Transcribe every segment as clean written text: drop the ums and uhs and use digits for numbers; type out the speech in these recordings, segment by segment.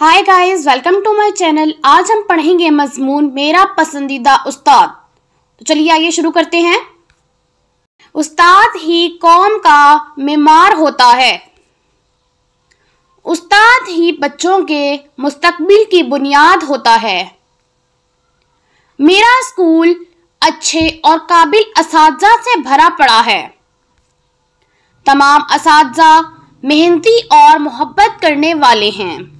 Hi guys, welcome to my channel. आज हम पढ़ेंगे मजमून मेरा पसंदीदा उस्ताद। तो चलिए आइए शुरू करते हैं। उस्ताद ही कौम का मीमार होता है। उस्ताद ही बच्चों के मुस्तकबिल की बुनियाद होता है। मेरा स्कूल अच्छे और काबिल असातिज़ा से भरा पड़ा है। तमाम असातिज़ा मेहनती और मोहब्बत करने वाले हैं।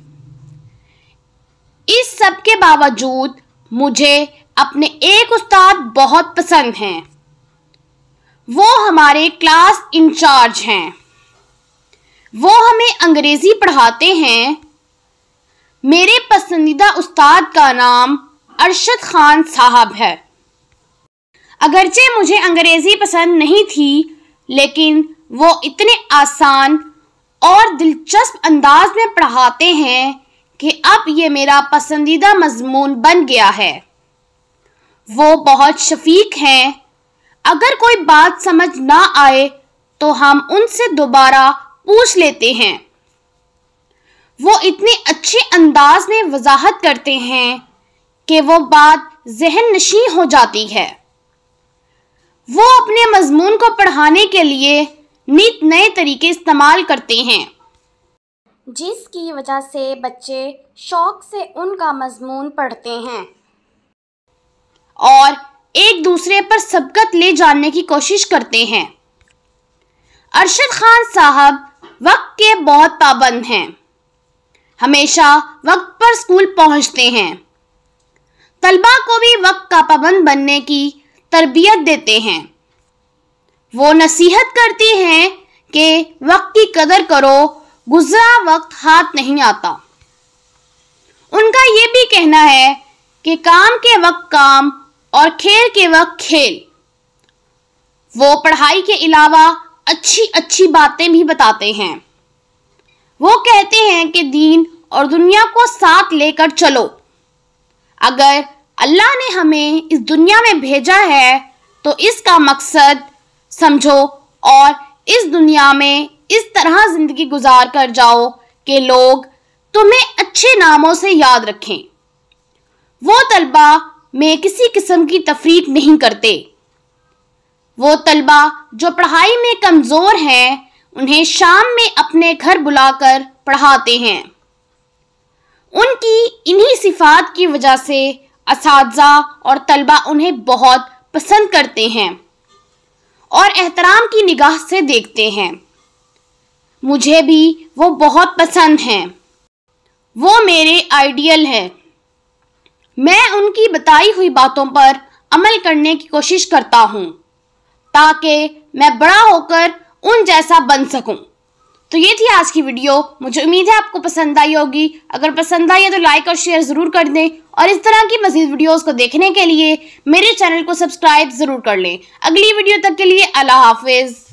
इस सब के बावजूद मुझे अपने एक उस्ताद बहुत पसंद हैं। वो हमारे क्लास इंचार्ज हैं। वो हमें अंग्रेज़ी पढ़ाते हैं। मेरे पसंदीदा उस्ताद का नाम अरशद खान साहब है। अगरचे मुझे अंग्रेज़ी पसंद नहीं थी, लेकिन वो इतने आसान और दिलचस्प अंदाज में पढ़ाते हैं कि अब ये मेरा पसंदीदा मजमून बन गया है। वो बहुत शफीक हैं। अगर कोई बात समझ ना आए तो हम उनसे दोबारा पूछ लेते हैं। वो इतने अच्छे अंदाज में वजाहत करते हैं कि वो बात जहन नशीं हो जाती है। वो अपने मजमून को पढ़ाने के लिए नित नए तरीके इस्तेमाल करते हैं, जिसकी वजह से बच्चे शौक से उनका मजमून पढ़ते हैं और एक दूसरे पर सबकत ले जाने की कोशिश करते हैं। अरशद खान साहब वक्त के बहुत पाबंद हैं। हमेशा वक्त पर स्कूल पहुंचते हैं। तलबा को भी वक्त का पाबंद बनने की तरबियत देते हैं। वो नसीहत करती हैं कि वक्त की कदर करो, गुजरा वक्त हाथ नहीं आता। उनका यह भी कहना है कि काम के वक्त काम और खेल के वक्त खेल। वो पढ़ाई के अलावा अच्छी अच्छी बातें भी बताते हैं। वो कहते हैं कि दीन और दुनिया को साथ लेकर चलो। अगर अल्लाह ने हमें इस दुनिया में भेजा है तो इसका मकसद समझो और इस दुनिया में इस तरह जिंदगी गुजार कर जाओ कि लोग तुम्हें अच्छे नामों से याद रखें। वो तलबा में किसी किस्म की तफरीक नहीं करते। वो तलबा जो पढ़ाई में कमज़ोर हैं, उन्हें शाम में अपने घर बुलाकर पढ़ाते हैं। उनकी इन्हीं सिफात की वजह से असातिज़ा और तलबा उन्हें बहुत पसंद करते हैं और एहतराम की निगाह से देखते हैं। मुझे भी वो बहुत पसंद हैं। वो मेरे आइडियल हैं। मैं उनकी बताई हुई बातों पर अमल करने की कोशिश करता हूँ ताकि मैं बड़ा होकर उन जैसा बन सकूँ। तो ये थी आज की वीडियो। मुझे उम्मीद है आपको पसंद आई होगी। अगर पसंद आई है तो लाइक और शेयर ज़रूर कर दें और इस तरह की मज़ीद वीडियोस को देखने के लिए मेरे चैनल को सब्सक्राइब ज़रूर कर लें। अगली वीडियो तक के लिए अल्लाह हाफिज़।